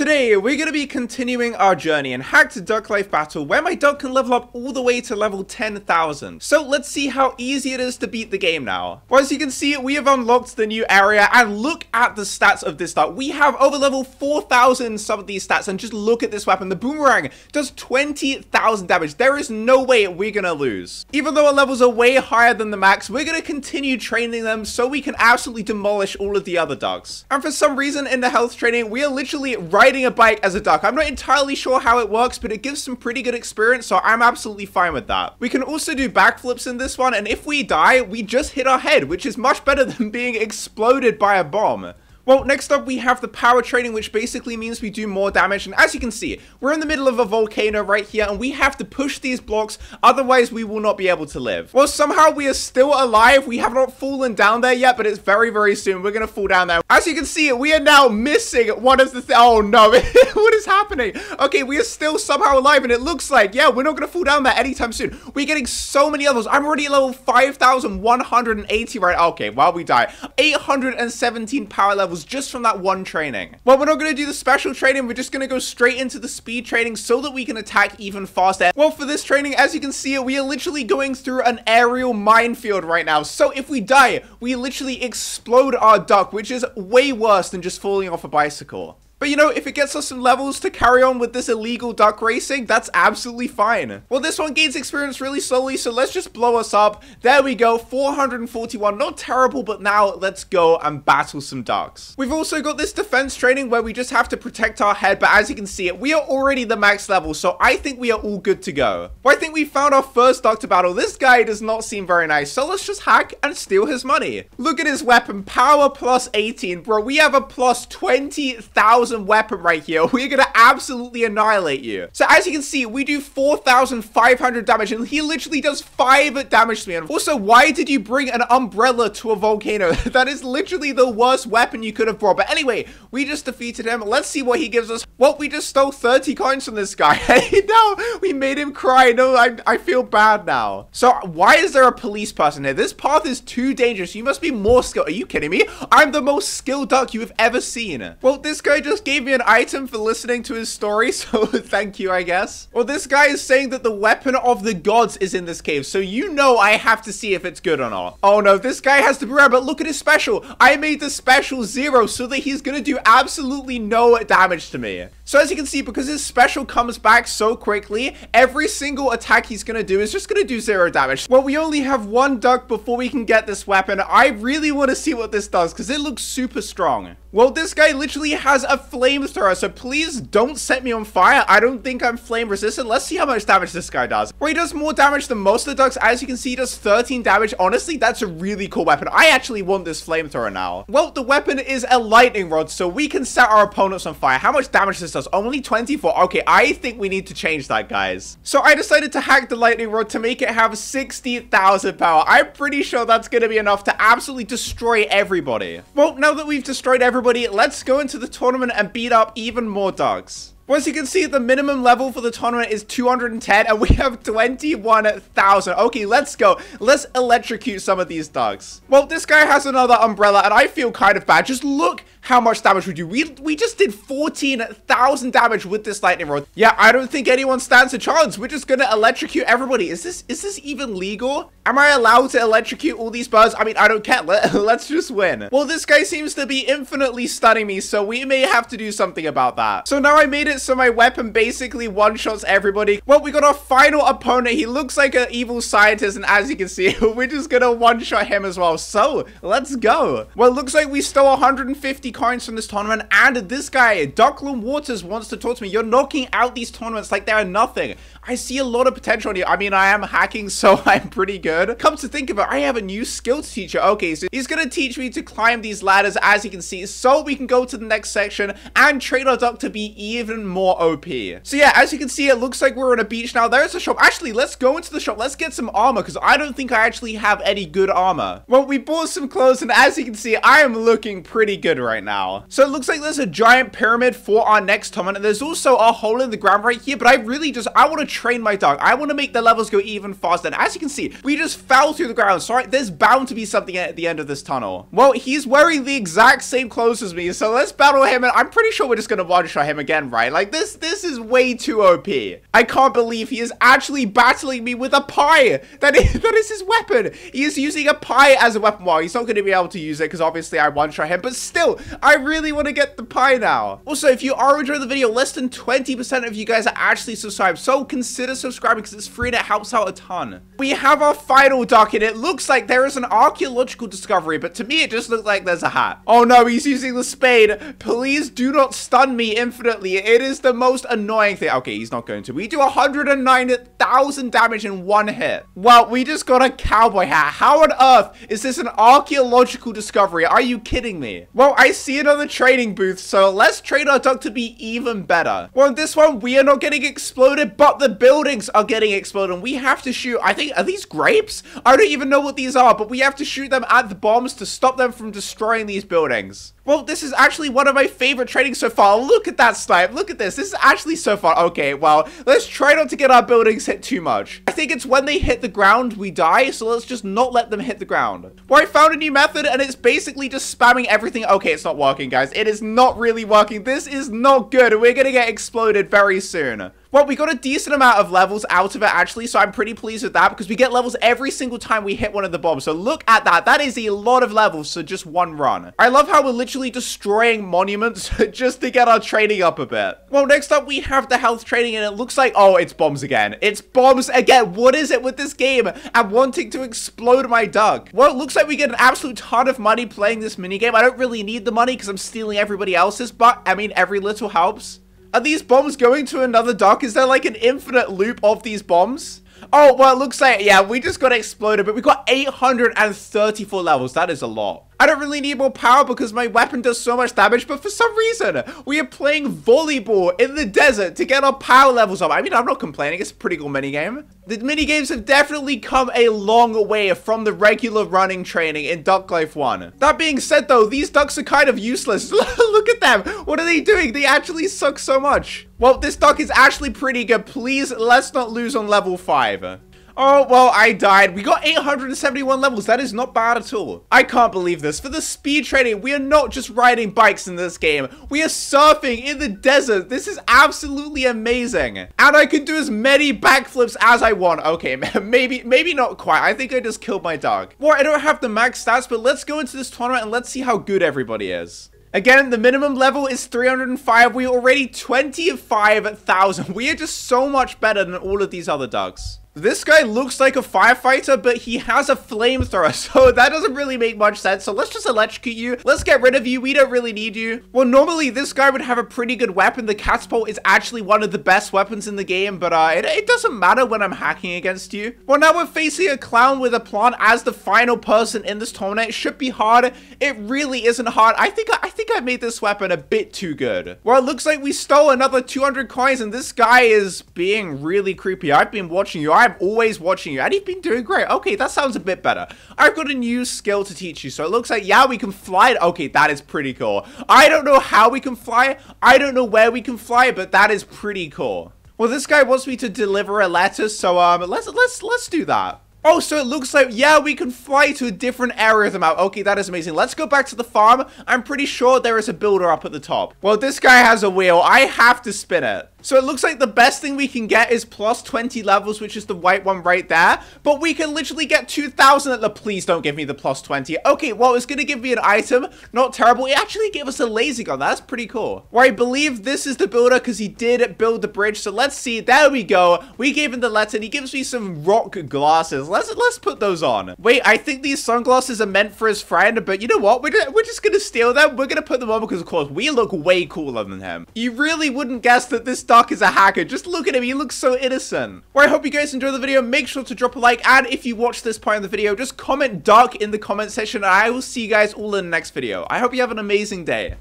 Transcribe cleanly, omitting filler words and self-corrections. Today, we're going to be continuing our journey in Hacked Duck Life Battle, where my duck can level up all the way to level 10,000. So let's see how easy it is to beat the game now. Well, as you can see, we have unlocked the new area, and look at the stats of this duck. We have over level 4,000 in some of these stats, and just look at this weapon. The boomerang does 20,000 damage. There is no way we're going to lose. Even though our levels are way higher than the max, we're going to continue training them so we can absolutely demolish all of the other ducks. And for some reason in the health training, we are literally riding a bike as a duck. I'm not entirely sure how it works, but it gives some pretty good experience, so I'm absolutely fine with that. We can also do backflips in this one, and if we die, we just hit our head, which is much better than being exploded by a bomb. Well, next up we have the power training, which basically means we do more damage, and as you can see, we're in the middle of a volcano right here, and we have to push these blocks, otherwise we will not be able to live. Well, somehow we are still alive. We have not fallen down there yet, but it's very, very soon. We're gonna fall down there. As you can see, we are now missing one of the oh no, what is happening? Okay, we are still somehow alive, and it looks like, yeah, we're not gonna fall down there anytime soon. We're getting so many levels. I'm already at level 5,180 right now. Okay, while we die, 817 power levels just from that one training. Well, we're not going to do the special training. We're just going to go straight into the speed training so that we can attack even faster. Well, for this training, as you can see, we are literally going through an aerial minefield right now. So if we die, we literally explode our duck, which is way worse than just falling off a bicycle. But you know, if it gets us some levels to carry on with this illegal duck racing, that's absolutely fine. Well, this one gains experience really slowly, so let's just blow us up. There we go, 441. Not terrible, but now let's go and battle some ducks. We've also got this defense training where we just have to protect our head, but as you can see, we are already the max level, so I think we are all good to go. Well, I think we found our first duck to battle. This guy does not seem very nice, so let's just hack and steal his money. Look at his weapon, power plus 18. Bro, we have a plus 20,000. Weapon right here. We're gonna absolutely annihilate you. So as you can see, we do 4,500 damage, and he literally does 5 damage to me. And also, why did you bring an umbrella to a volcano? That is literally the worst weapon you could have brought. But anyway, we just defeated him. Let's see what he gives us. Well, we just stole 30 coins from this guy. No, we made him cry. No, I feel bad now. So why is there a police person here? This path is too dangerous. You must be more skilled. Are you kidding me? I'm the most skilled duck you have ever seen. Well, this guy just gave me an item for listening to his story, so thank you, I guess. Well, this guy is saying that the weapon of the gods is in this cave, so you know I have to see if it's good or not. Oh no, this guy has to be rare, but look at his special. I made the special 0 so that he's gonna do absolutely no damage to me. So as you can see, because his special comes back so quickly, every single attack he's gonna do is just gonna do 0 damage. Well, we only have one duck before we can get this weapon. I really want to see what this does, because it looks super strong. Well, this guy literally has a flamethrower, so please don't set me on fire. I don't think I'm flame resistant. Let's see how much damage this guy does. Well, he does more damage than most of the ducks. As you can see, he does 13 damage. Honestly, that's a really cool weapon. I actually want this flamethrower now. Well, the weapon is a lightning rod, so we can set our opponents on fire. How much damage this does? Only 24. Okay, I think we need to change that, guys. So I decided to hack the lightning rod to make it have 60,000 power. I'm pretty sure that's going to be enough to absolutely destroy everybody. Well, now that we've destroyed everybody, let's go into the tournament and beat up even more dogs. As you can see, the minimum level for the tournament is 210, and we have 21,000. Okay, let's go. Let's electrocute some of these ducks. Well, this guy has another umbrella, and I feel kind of bad. Just look how much damage we do. We just did 14,000 damage with this lightning rod. Yeah, I don't think anyone stands a chance. We're just gonna electrocute everybody. Is this even legal? Am I allowed to electrocute all these birds? I mean, I don't care. Let's just win. Well, this guy seems to be infinitely stunning me, so we may have to do something about that. So now I made it so my weapon basically one-shots everybody. Well, we got our final opponent. He looks like an evil scientist, and as you can see, we're just gonna one-shot him as well. So let's go. Well, it looks like we stole 150 coins from this tournament, and this guy, Duckland Waters, wants to talk to me. You're knocking out these tournaments like they are nothing. I see a lot of potential in you. I mean, I am hacking, so I'm pretty good. Come to think of it, I have a new skills teacher. Okay, so he's gonna teach me to climb these ladders, as you can see, so we can go to the next section and train our duck to be even even more OP. So yeah, as you can see, it looks like we're on a beach now. There's a shop. Actually, let's go into the shop. Let's get some armor, because I don't think I actually have any good armor. Well, we bought some clothes, and as you can see, I am looking pretty good right now. So it looks like there's a giant pyramid for our next tournament, and there's also a hole in the ground right here, but I really just, I want to train my dog. I want to make the levels go even faster, and as you can see, we just fell through the ground. Sorry, there's bound to be something at the end of this tunnel. Well, he's wearing the exact same clothes as me, so let's battle him, and I'm pretty sure we're just going to one-shot him again, right? Like, this is way too OP. I can't believe he is actually battling me with a pie. That is his weapon. He is using a pie as a weapon. Well, he's not going to be able to use it because obviously I one-shot him, but still, I really want to get the pie now. Also, if you are enjoying the video, less than 20% of you guys are actually subscribed, so consider subscribing because it's free and it helps out a ton. We have our final duck, and it looks like there is an archaeological discovery, but to me, it just looks like there's a hat. Oh no, he's using the spade. Please do not stun me infinitely. It is the most annoying thing. Okay, he's not going to. We do 109,000 damage in one hit. Well, we just got a cowboy hat. How on earth is this an archaeological discovery? Are you kidding me? Well, I see another trading booth, so let's trade our duck to be even better. Well, in this one, we are not getting exploded, but the buildings are getting exploded, and we have to shoot, I think, are these grapes? I don't even know what these are, but we have to shoot them at the bombs to stop them from destroying these buildings. Well, this is actually one of my favorite trading so far. Look at that snipe. Look at this. This is actually so fun. Okay, well, let's try not to get our buildings hit too much. I think it's when they hit the ground, we die. So let's just not let them hit the ground. Well, I found a new method, and it's basically just spamming everything. Okay, it's not working, guys. It is not really working. This is not good. We're going to get exploded very soon. Well, we got a decent amount of levels out of it, actually, so I'm pretty pleased with that because we get levels every single time we hit one of the bombs. So look at that. That is a lot of levels for just one run. I love how we're literally destroying monuments just to get our trading up a bit. Well, next up, we have the health trading, and it looks like, oh, it's bombs again. It's bombs again. What is it with this game? I'm wanting to explode my duck. Well, it looks like we get an absolute ton of money playing this minigame. I don't really need the money because I'm stealing everybody else's, but, I mean, every little helps. Are these bombs going to another dock? Is there like an infinite loop of these bombs? Oh, well, it looks like, yeah, we just got exploded, but we got 834 levels. That is a lot. I don't really need more power because my weapon does so much damage, but for some reason, we are playing volleyball in the desert to get our power levels up. I mean, I'm not complaining. It's a pretty cool minigame. The minigames have definitely come a long way from the regular running training in Duck Life 1. That being said, though, these ducks are kind of useless. Look at them. What are they doing? They actually suck so much. Well, this duck is actually pretty good. Please, let's not lose on level 5. Oh, well, I died. We got 871 levels. That is not bad at all. I can't believe this. For the speed trading, we are not just riding bikes in this game. We are surfing in the desert. This is absolutely amazing. And I can do as many backflips as I want. Okay, maybe not quite. I think I just killed my dog. Well, I don't have the max stats, but let's go into this tournament and let's see how good everybody is. Again, the minimum level is 305. We're already 25,000. We are just so much better than all of these other ducks. This guy looks like a firefighter, but he has a flamethrower, so that doesn't really make much sense. So let's just electrocute you. Let's get rid of you. We don't really need you. Well, normally this guy would have a pretty good weapon. The catapult is actually one of the best weapons in the game, but it doesn't matter when I'm hacking against you. Well, now we're facing a clown with a plant as the final person in this tournament. It should be hard. It really isn't hard. I think I made this weapon a bit too good. Well, it looks like we stole another 200 coins, and this guy is being really creepy. I've been watching you. I'm always watching you, and you've been doing great. Okay, that sounds a bit better. I've got a new skill to teach you, so it looks like, yeah, we can fly. Okay, that is pretty cool. I don't know how we can fly. I don't know where we can fly, but that is pretty cool. Well, this guy wants me to deliver a letter, so let's do that. Oh, so it looks like, yeah, we can fly to a different area of the map. Okay, that is amazing. Let's go back to the farm. I'm pretty sure there is a builder up at the top. Well, this guy has a wheel. I have to spin it. So it looks like the best thing we can get is plus 20 levels, which is the white one right there. But we can literally get 2,000 at the... Please don't give me the plus 20. Okay, well, it's going to give me an item. Not terrible. It actually gave us a laser gun. That's pretty cool. Well, I believe this is the builder because he did build the bridge. So let's see. There we go. We gave him the letter, and he gives me some rock glasses. Let's put those on. Wait, I think these sunglasses are meant for his friend, but you know what? We're just going to steal them. We're going to put them on because, of course, we look way cooler than him. You really wouldn't guess that this duck is a hacker. Just look at him. He looks so innocent. Well, I hope you guys enjoyed the video. Make sure to drop a like, and if you watched this part in the video, just comment duck in the comment section, and I will see you guys all in the next video. I hope you have an amazing day.